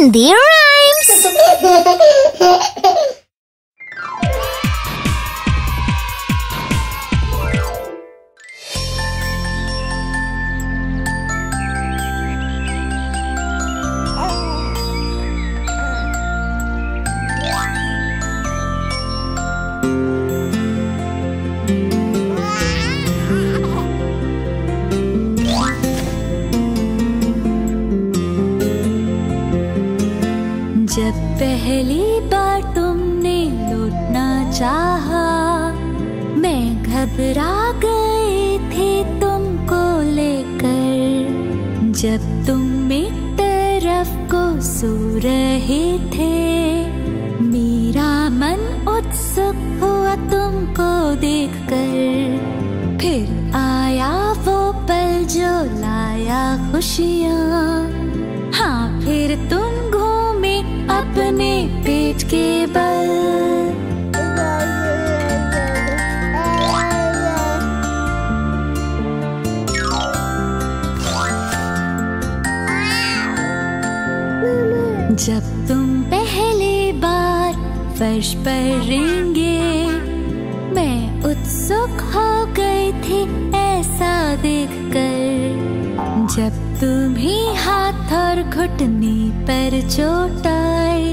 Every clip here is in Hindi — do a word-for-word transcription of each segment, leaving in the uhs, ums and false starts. Hindi rhymes. पहली बार तुमने लौटना चाहा, मैं घबरा गई थी तुमको लेकर। जब तुम एक तरफ को सो रहे थे, मेरा मन उत्सुक हुआ तुमको देखकर। फिर आया वो पल जो लाया खुशियाँ, हाँ फिर तुम अपने पेट के बल। जब तुम पहली बार फर्श पर रेंगे, मैं उत्सुक हो गई थी ऐसा देखकर। जब तुम्हें हाथ और घुटने पर चोट आई,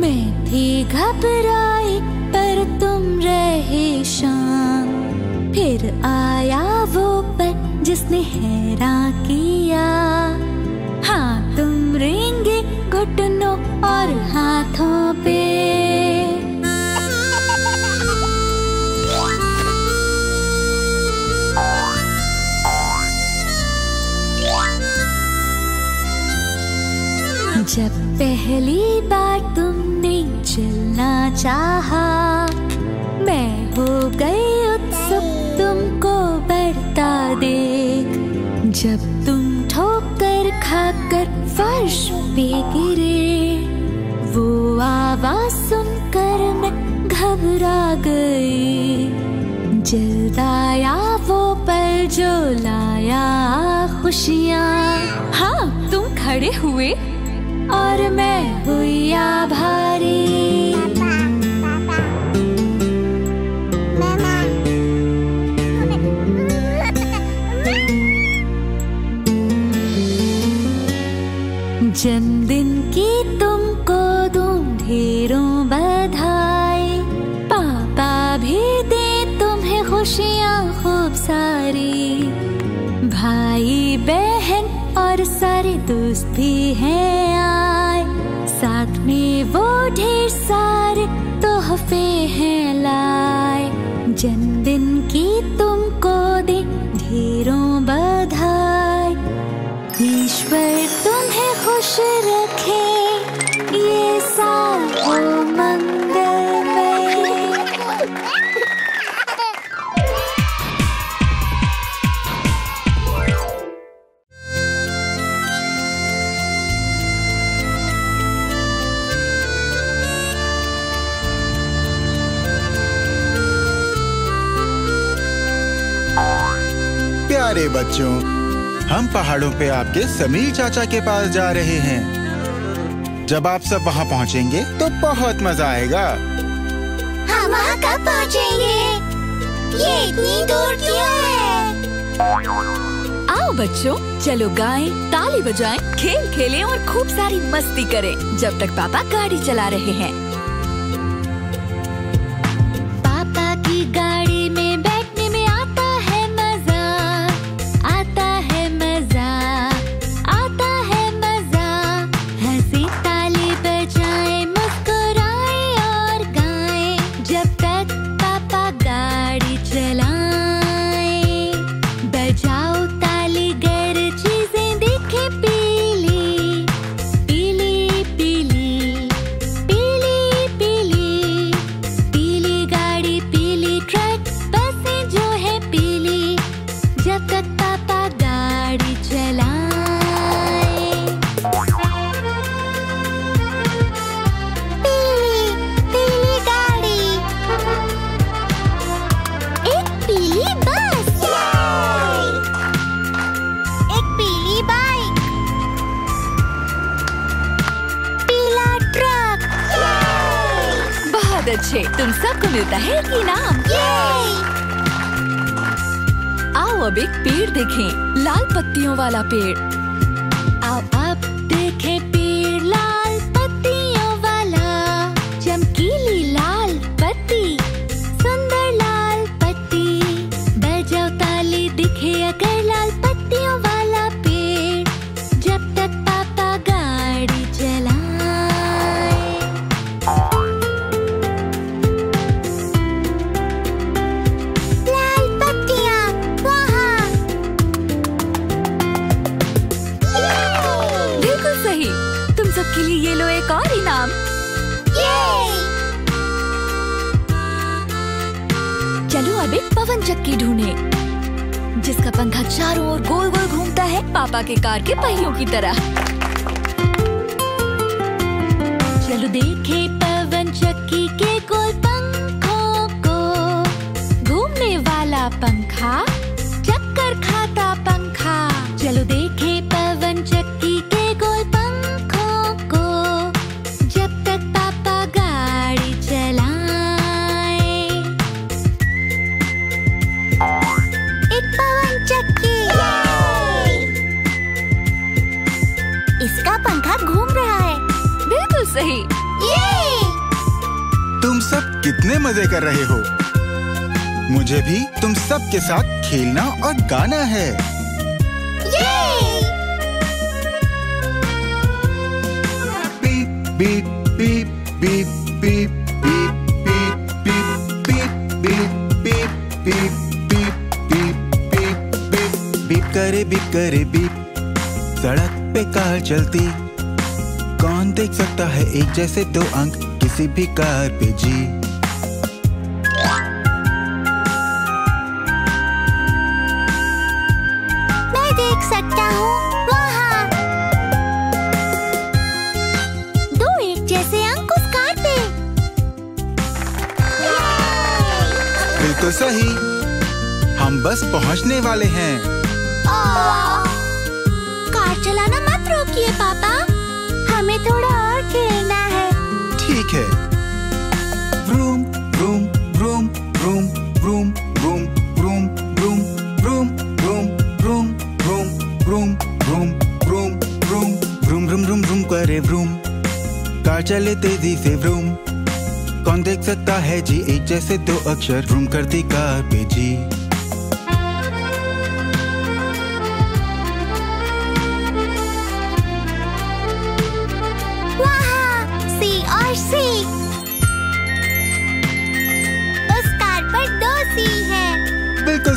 मैं भी घबराई पर तुम रहे शांत। फिर आया वो पल जिसने हैरान किया, हाँ तुम रेंगे घुटनों और हाथों पे। जब पहली बार तुमने चलना चाहा, मैं हो गई उत्सुक तुमको बढ़ता देख। जब तुम ठोकर खाकर फर्श पे गिरे, वो आवाज सुनकर मैं घबरा गई। जल्दाया वो पल जो लाया खुशियाँ, हाँ तुम खड़े हुए और मैं हुई आभारी। पापा, पापा, मामा। जन्मदिन की तुमको दूं ढेरों बधाई, पापा भी दे तुम्हें खुशियाँ खूब सारी। भाई बहन और सारे दोस्त भी हैं, साथ में वो ढेर सारे तोहफे हैं लाए। जन्मदिन की तुमको दे ढेरों बधाई, ईश्वर तुम्हें खुश रखे ये सारा मंगलमय। अरे बच्चों, हम पहाड़ों पे आपके समीर चाचा के पास जा रहे हैं। जब आप सब वहाँ पहुँचेंगे तो बहुत मजा आएगा। हम वहाँ कब पहुँचेंगे? ये इतनी दूर क्यों है? आओ बच्चों, चलो गाएं, ताली बजाएं, खेल खेलें और खूब सारी मस्ती करें जब तक पापा गाड़ी चला रहे हैं। पापा की गाड़ी में Billy तुम सबको मिलता है एक इनाम। आओ अब एक पेड़ देखें, लाल पत्तियों वाला पेड़। आओ अब देखें पेड़ लाल पत्तियों वाला, चमकीली लाल पत्ती, सुंदर लाल पत्ती। बजाओ ताली दिखे अगर लाल पत्तियों वाला पेड़। जब तक पापा गाड़ी चला के लिए ये लो एक और इनाम। चलो अब एक पवन चक्की ढूंढें, जिसका पंखा चारों ओर गोल गोल घूमता है पापा के कार के पहियों की तरह। चलो देखें पवन चक्की के गोल पंखों को। घूमने वाला पंखा, चक्कर खाता पंखा। चलो देखें पवन चक्की के गोल पंख सही। तुम सब कितने मजे कर रहे हो। मुझे भी तुम सब के साथ खेलना और गाना है। Beep beep beep beep beep beep beep करे बीप करे बीप। सड़क पे कार चलती, कौन देख सकता है एक जैसे दो अंक किसी भी कार पे। जी मैं देख सकता हूँ वहाँ दो एक जैसे अंक उस कार पे। बिल्कुल सही, हम बस पहुँचने वाले हैं। कार चलाना मत रोकिए पापा, हमें थोड़ा और खेलना है। ठीक है। Vroom vroom vroom vroom vroom vroom vroom vroom vroom vroom vroom vroom vroom vroom vroom vroom vroom vroom vroom vroom करे ब्रूम। कार चले तेजी से ब्रूम, कौन देख सकता है जी एक जैसे दो अक्षर। ब्रूम करती कार पे जी।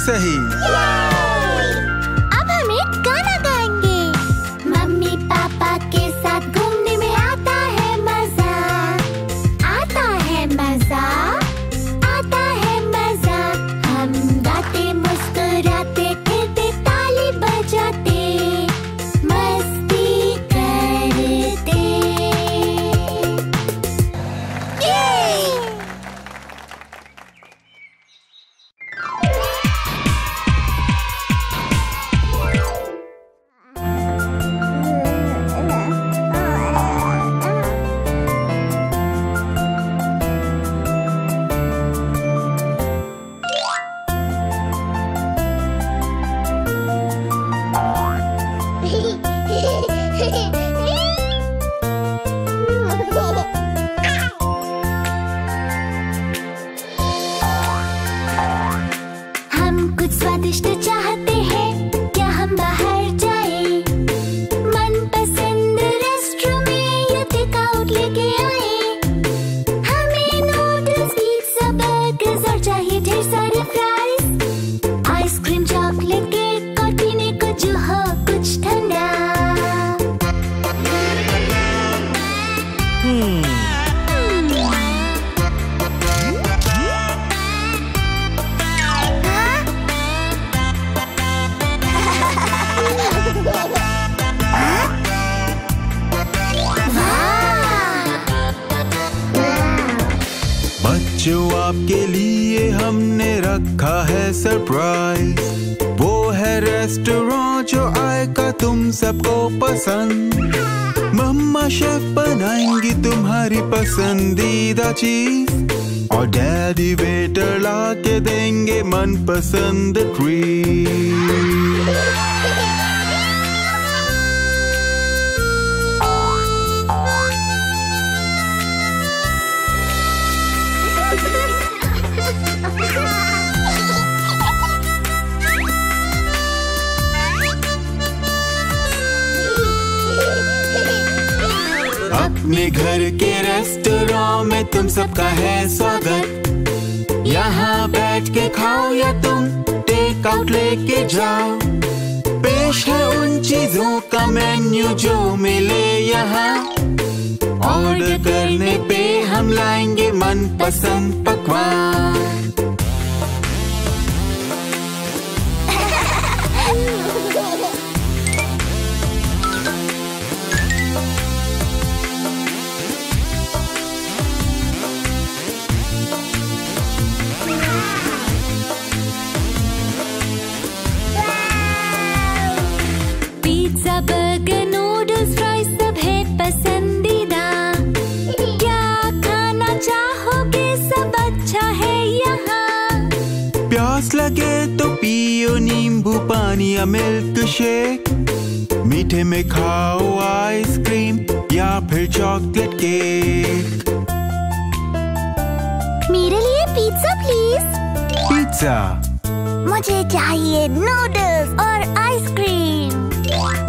सही। अब हम एक गाना गाएंगे। मम्मी पापा के साथ घूमने में आता है मजा, आता है मजा, आता है मजा। हम गाते मुस्कुराते खेलते ताली बजाते मस्ती करते। मम्मा शेफ बनाएंगी तुम्हारी पसंदीदा चीज। और डैडी वेटर लाके देंगे मनपसंद ट्रीट। अपने घर के रेस्टोरेंट में तुम सबका है स्वागत। यहाँ बैठ के खाओ या तुम टेक आउट लेके जाओ। पेश है उन चीजों का मेन्यू जो मिले यहाँ। ऑर्डर करने पे हम लाएंगे मनपसंद पकवान। बर्गर नूडल्स फ्राइज सब है पसंदीदा। क्या खाना चाहोगे? सब अच्छा है यहाँ। प्यास लगे तो पियो नींबू पानी या मिल्क शेक। मीठे में खाओ आइसक्रीम या फिर चॉकलेट केक। मेरे लिए पिज्जा प्लीज। पिज्जा मुझे चाहिए। नूडल्स और आइसक्रीम।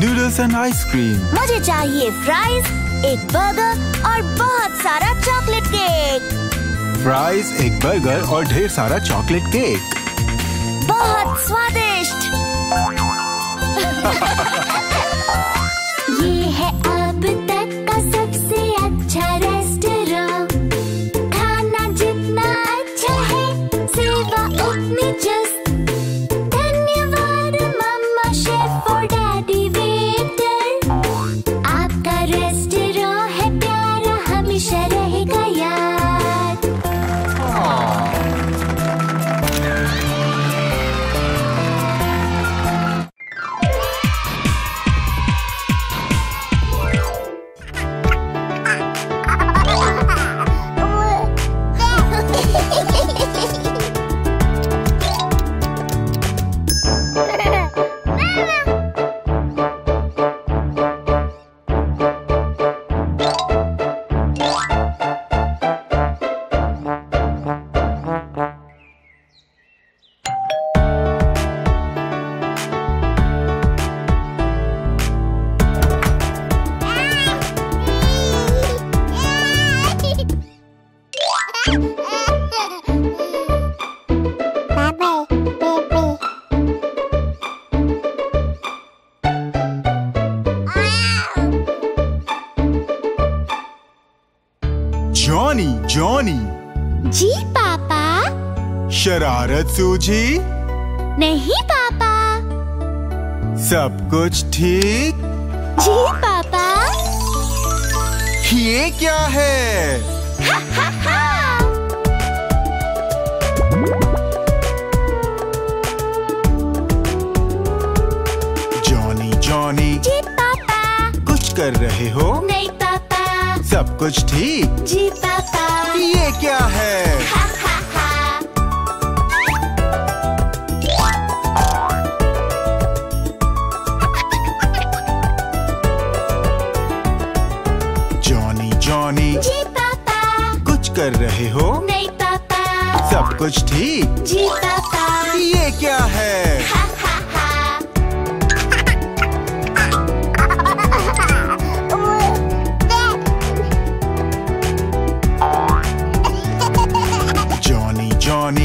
Noodles and ice cream. मुझे चाहिए फ्राइज, एक बर्गर और बहुत सारा चॉकलेट केक। फ्राइज, एक बर्गर और ढेर सारा चॉकलेट केक। बहुत स्वादिष्ट। ये है अब तक का सबसे अच्छा रेस्टोरेंट। खाना जितना अच्छा है सेवा उतनी जस्ट। Johnny Johnny. जी पापा। शरारत सूझी? नहीं पापा। सब कुछ ठीक? जी पापा। ये क्या है? हा, हा, हा। Johnny Johnny. जी पापा। कुछ कर रहे हो? नहीं पापा। सब कुछ ठीक? जी पापा। ये क्या है? हा, हा, हा। Johnny Johnny. जी पापा। कुछ कर रहे हो? नहीं पापा। सब कुछ ठीक? जी पापा। ये क्या है? हा, हा, हा।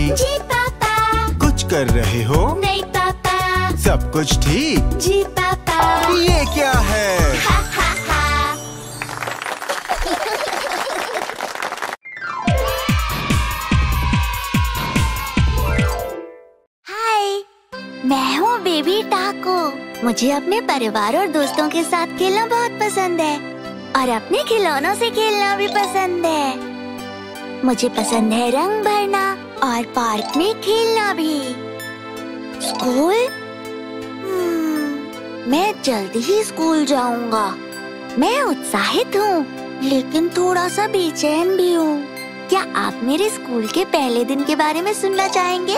जी पापा। कुछ कर रहे हो? नहीं पापा। सब कुछ ठीक? जी पापा। ये क्या है? हा, हा, हा। हाय, मैं हूँ बेबी टाको। मुझे अपने परिवार और दोस्तों के साथ खेलना बहुत पसंद है और अपने खिलौनों से खेलना भी पसंद है। मुझे पसंद है रंग भरना और पार्क में खेलना भी। स्कूल? मैं जल्दी ही स्कूल जाऊंगा। मैं उत्साहित हूँ लेकिन थोड़ा सा बेचैन भी हूँ। क्या आप मेरे स्कूल के पहले दिन के बारे में सुनना चाहेंगे?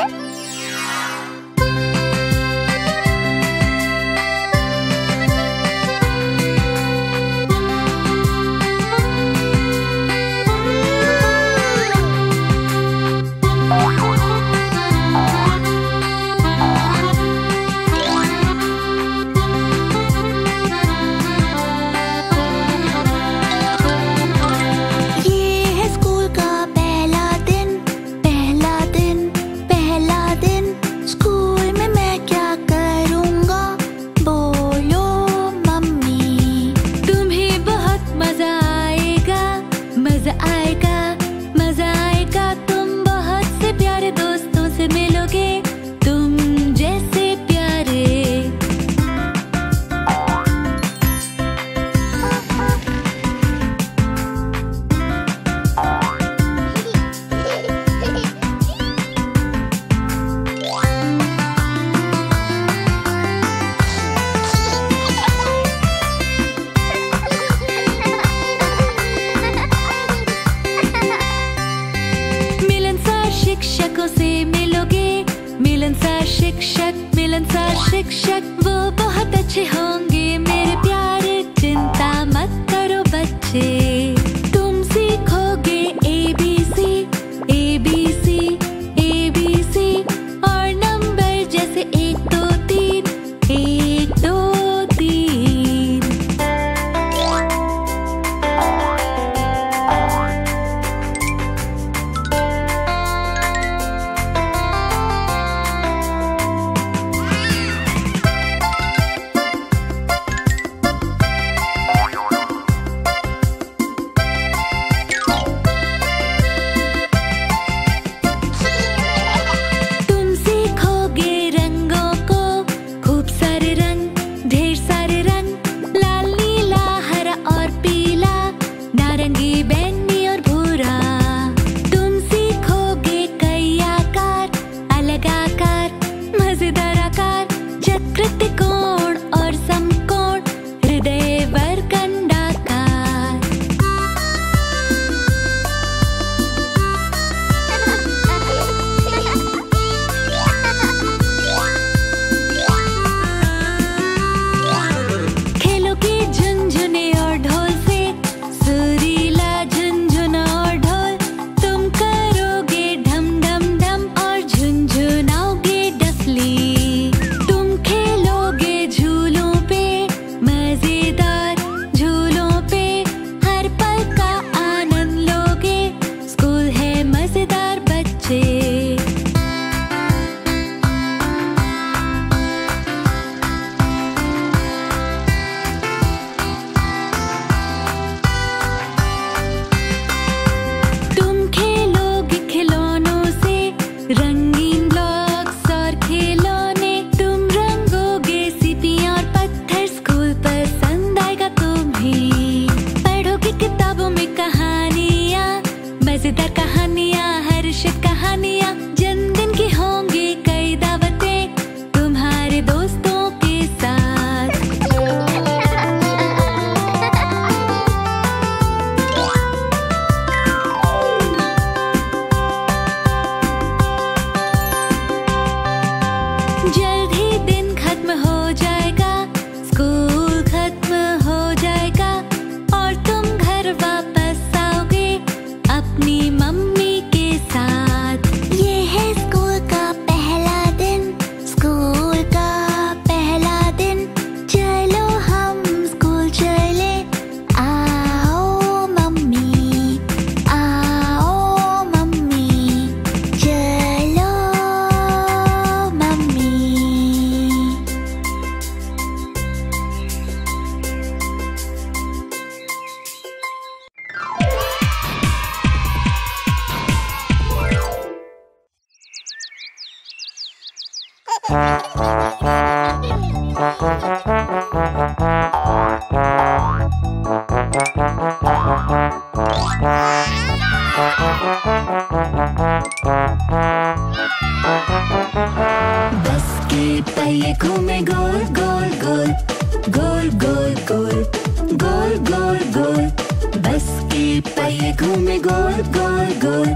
बस के पहिए घूमे गोल गोल गोल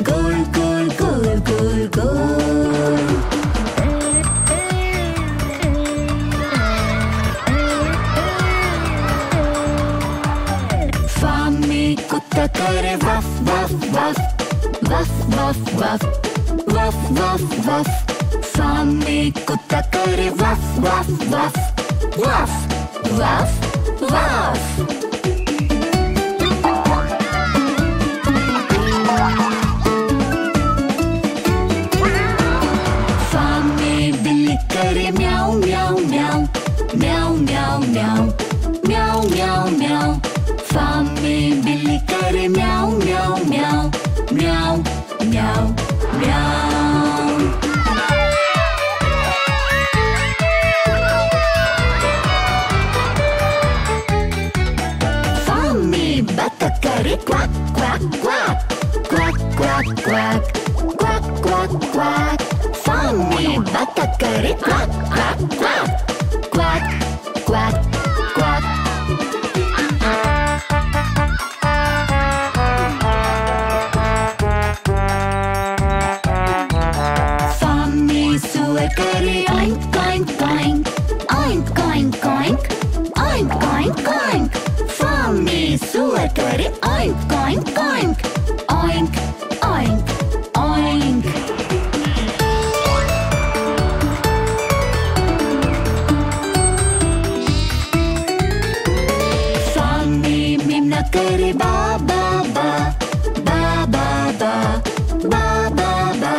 गोल गोल गोल गोल गोल। फार्म में कुत्ता करे woof woof woof woof woof woof woof woof woof. Farm में कुत्ता करे woof woof woof woof woof Waqf. करे म्याऊ म्याऊ म्याऊ म्याऊ म्याऊ म्याऊ म्याऊ म्याऊ म्याऊ। फार्म में बिल्ली करे म्याऊ म्याऊ म्याऊ म्याऊ म्याऊ म्याऊ। फार्म में बतख करे quack quack quack quack quack quack quack quack quack. Farm में बतख करे quack quack quack quack quack quack. Farm में सुअर करे oink oink oink oink oink oink oink oink oink. Farm में सुअर करे oink oink oink oink oink oink. Farm में मेमना करे baa baa baa baa baa baa baa baa बा।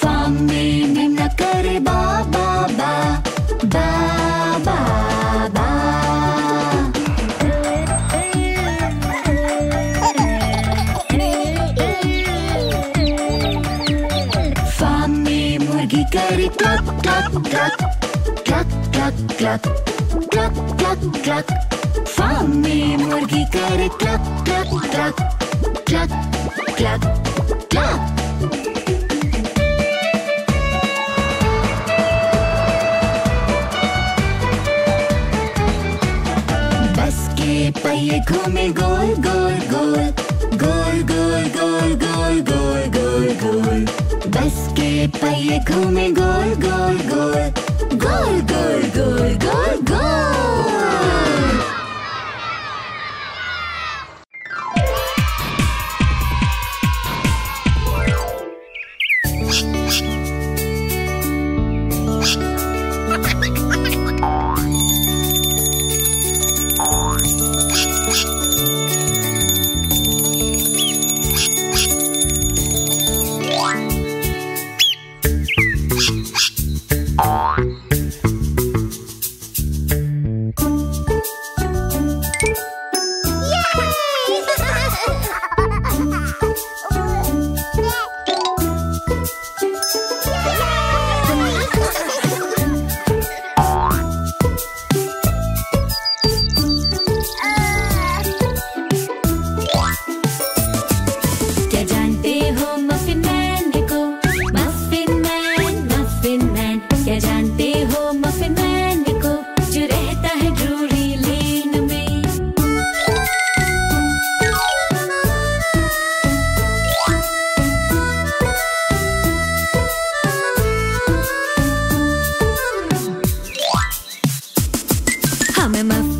फार्म में मेमना करे baa baa baa baa baa baa. करे cluck cluck cluck cluck cluck cluck cluck cluck cluck. Farm में मुर्गी करे cluck cluck cluck cluck cluck cluck. Bus के पहिए घूमे गोल गोल गोल गोल गोल गोल गोल गोल गोल गोल। बस के पहिए घूमे गोल गोल गोल गोल गोल गोल गोल गोल।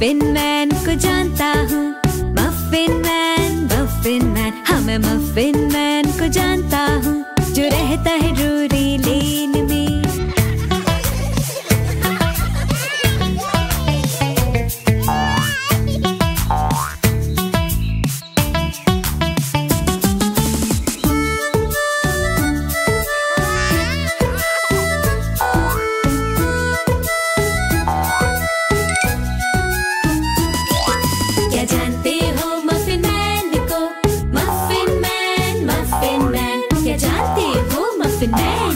Muffin Man,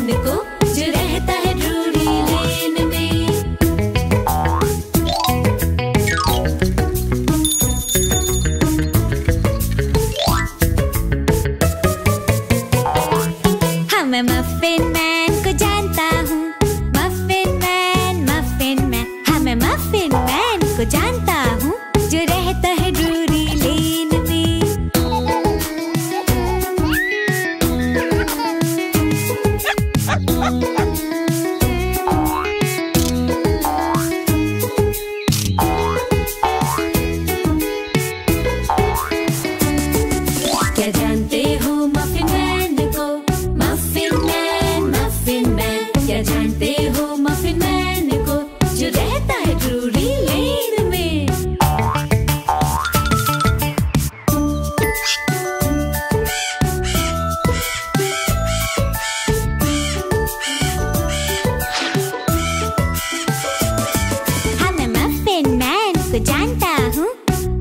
को जानता हूँ।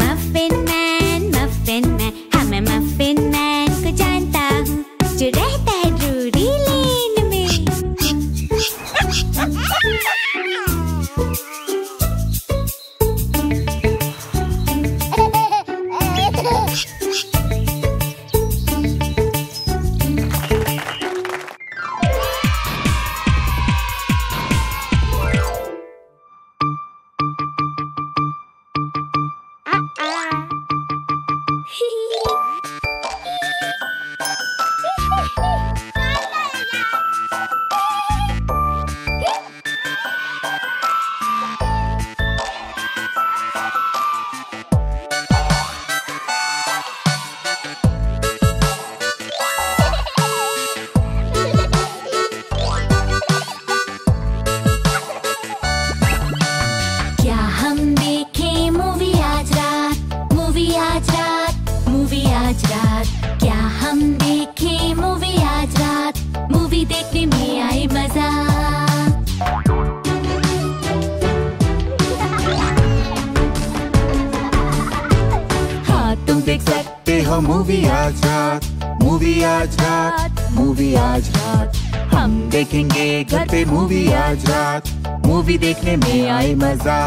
मफिन मैन मफिन मैन, हाँ मैं मफिन मैन को जानता हूँ, जो रहता है रूरी लेन में। मूवी देखने में आए मजा।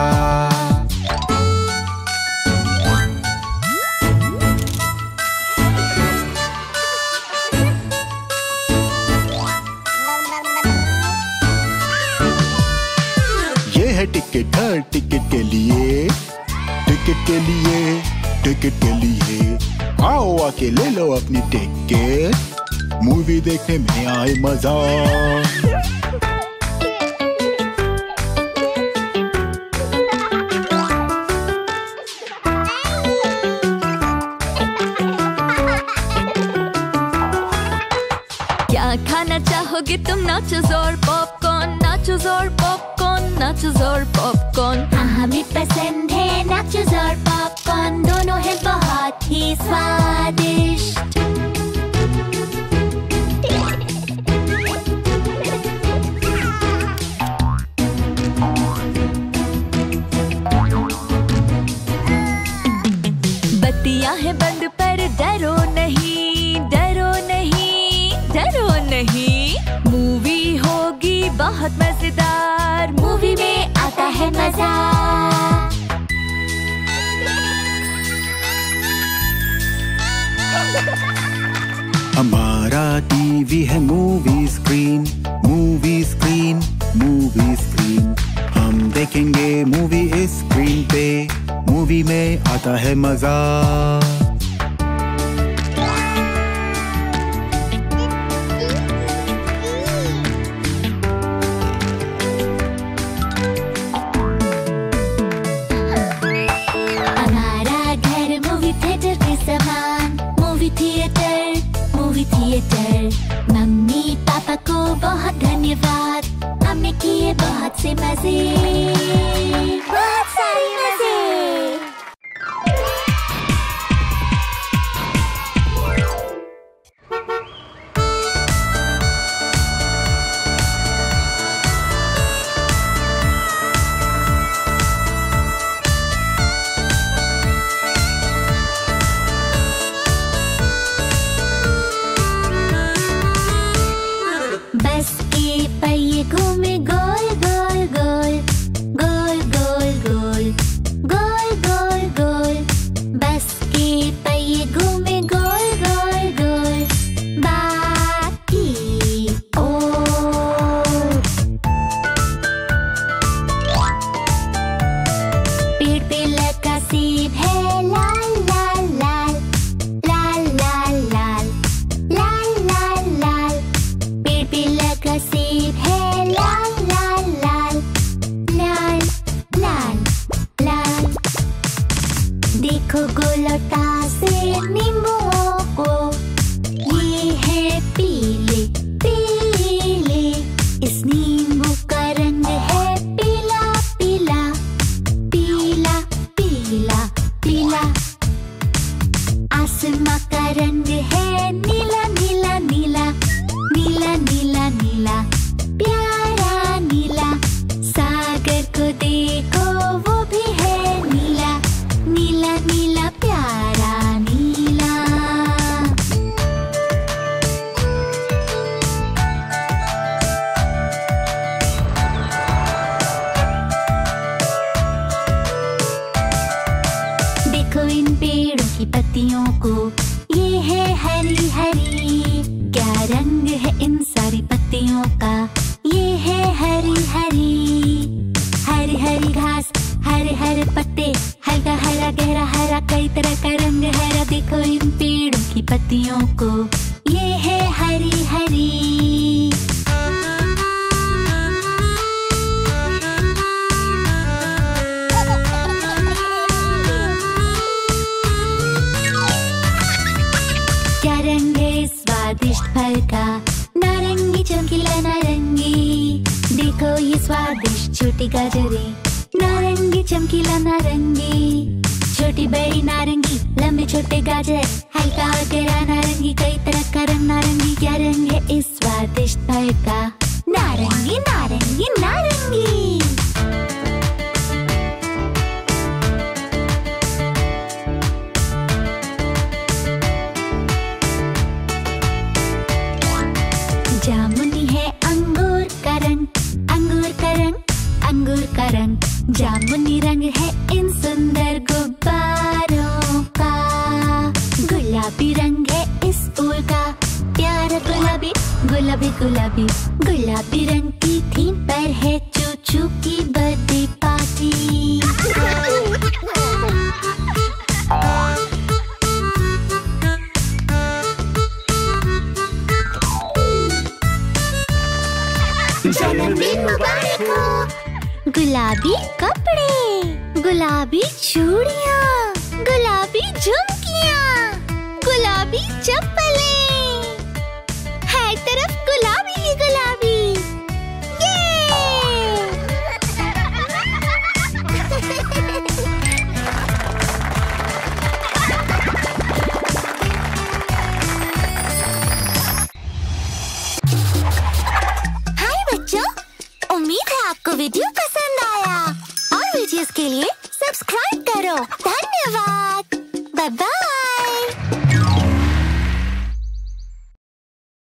ये है टिकट घर, टिकट के लिए टिकट के लिए टिकट के लिए आओ आके ले लो अपनी टिकट, मूवी देखने में आए मजा। तुम नाचोस और पॉपकॉर्न, नाचोस और पॉपकॉर्न, नाचोस और पॉपकॉर्न, हाँ हमें पसंद है नाचोस और पॉपकॉर्न, दोनों है बहुत ही स्वादिष्ट। बत्तियां हैं बंद पर डरो नहीं, डरो नहीं, डरो नहीं, बहुत मजेदार, मूवी में आता है मजा। हमारा टीवी है movie screen, movie screen, movie screen, हम देखेंगे मूवी स्क्रीन पे, मूवी में आता है मजा। नीला पत्तियों को, ये है हरी हरी। क्या रंग है इन सारी पत्तियों का, ये है हरी हरी। हरी हरी घास, हरे हरे पत्ते, हल्का हरा गहरा हरा, कई तरह का रंग हरा। देखो इन पेड़ों की पत्तियों को, ये है हरी हरी। स्वादिष्ट फल का, नारंगी चमकीला नारंगी। देखो ये स्वादिष्ट छोटी गाजरें, नारंगी चमकीला नारंगी। छोटी बड़ी नारंगी, लंबे छोटे गाजर, हल्का और गहरा नारंगी, कई तरह का रंग नारंगी। क्या रंग है इस स्वादिष्ट फल का, नारंगी नारंगी नारंगी। जामुनी है अंगूर का रंग, अंगूर का रंग, अंगूर का रंग। जामुनी रंग है इन सुंदर गुब्बारों का। गुलाबी रंग है इस फूल का, प्यारा गुलाबी गुलाबी गुलाबी। गुलाबी रंग की थीम पर है चूचू की बर्थडे पार्टी। जन्मदिन मुबारक हो। गुलाबी कपड़े, गुलाबी चूड़ियाँ, गुलाबी झुमकियाँ, गुलाबी चप्पलें, हर तरफ गुलाबी ही गुलाबी। उम्मीद है आपको वीडियो पसंद आया और वीडियोस के लिए सब्सक्राइब करो। धन्यवाद।